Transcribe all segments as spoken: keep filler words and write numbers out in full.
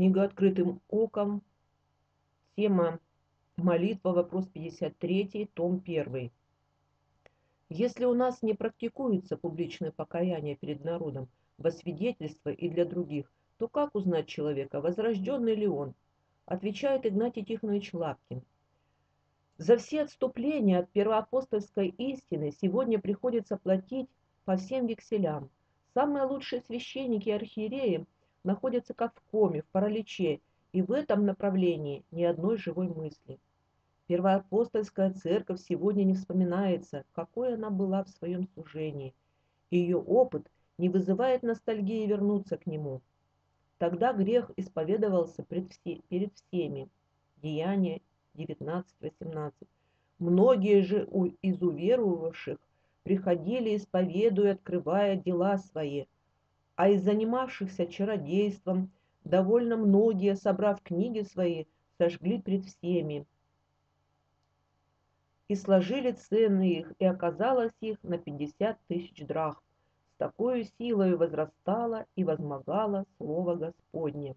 Книга «Открытым оком». Тема «Молитва», вопрос пятьдесят три, том первый. Если у нас не практикуется публичное покаяние перед народом во свидетельство и для других, то как узнать человека, возрожденный ли он? Отвечает Игнатий Тихонович Лапкин. За все отступления от первоапостольской истины сегодня приходится платить по всем векселям. Самые лучшие священники и архиереи находятся как в коме, в параличе, и в этом направлении ни одной живой мысли. Первоапостольская церковь сегодня не вспоминается, какой она была в своем служении. Ее опыт не вызывает ностальгии вернуться к нему. Тогда грех исповедовался пред все, перед всеми. Деяния девятнадцать восемнадцать. Многие же из уверовавших приходили, исповедуя, открывая дела свои, а из занимавшихся чародейством довольно многие, собрав книги свои, сожгли пред всеми и сложили цены их, и оказалось их на пятьдесят тысяч драхм. С такой силой возрастало и возмогало слово Господне.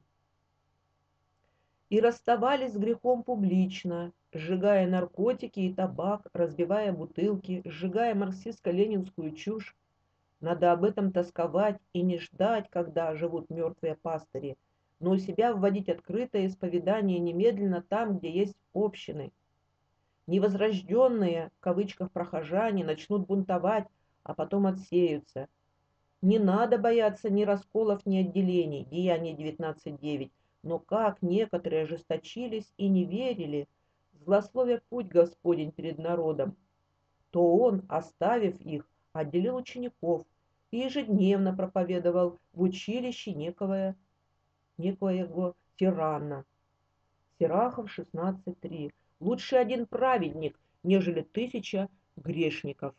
И расставались с грехом публично, сжигая наркотики и табак, разбивая бутылки, сжигая марксистско-ленинскую чушь. Надо об этом тосковать и не ждать, когда живут мертвые пастыри, но у себя вводить открытое исповедание немедленно там, где есть общины. Невозрожденные, в кавычках, прохожане начнут бунтовать, а потом отсеются. Не надо бояться ни расколов, ни отделений, Деяния девятнадцать девять, но как некоторые ожесточились и не верили, злословя путь Господень перед народом, то Он, оставив их, отделил учеников и ежедневно проповедовал в училище некого, некоего тирана. Сирахов шестнадцать три. Лучше один праведник, нежели тысяча грешников.